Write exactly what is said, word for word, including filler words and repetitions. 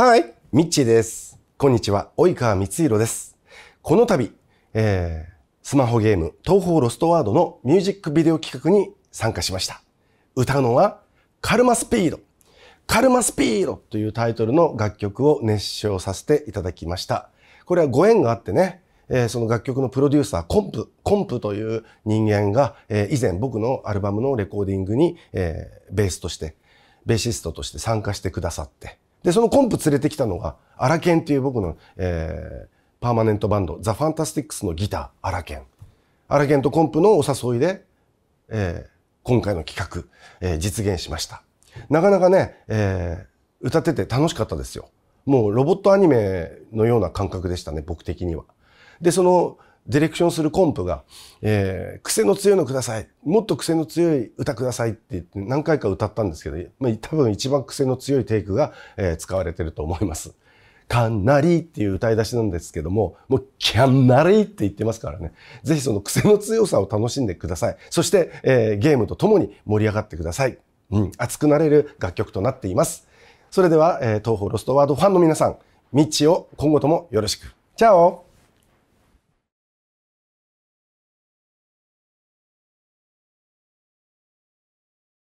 はい、ミッチーです。こんにちは、及川光弘です。この度、えー、スマホゲーム、東方ロストワードのミュージックビデオ企画に参加しました。歌うのは、カルマスピード。カルマスピードというタイトルの楽曲を熱唱させていただきました。これはご縁があってね、えー、その楽曲のプロデューサー、コンプ、コンプという人間が、えー、以前僕のアルバムのレコーディングに、えー、ベースとして、ベーシストとして参加してくださって、で、そのコンプ連れてきたのが、アラケンっていう僕の、えー、パーマネントバンド、ザ・ファンタスティックスのギター、アラケン。アラケンとコンプのお誘いで、えー、今回の企画、えー、実現しました。なかなかね、えー、歌ってて楽しかったですよ。もうロボットアニメのような感覚でしたね、僕的には。で、その、ディレクションするコンプが、えー、癖の強いのください。もっと癖の強い歌くださいって言って何回か歌ったんですけど、まあ、多分一番癖の強いテイクが、えー、使われてると思います。かなりっていう歌い出しなんですけども、もうキャンナリって言ってますからね。ぜひその癖の強さを楽しんでください。そして、えー、ゲームとともに盛り上がってください。うん、熱くなれる楽曲となっています。それでは、えー、東方ロストワードファンの皆さん、ミッチーを今後ともよろしく。チャオ。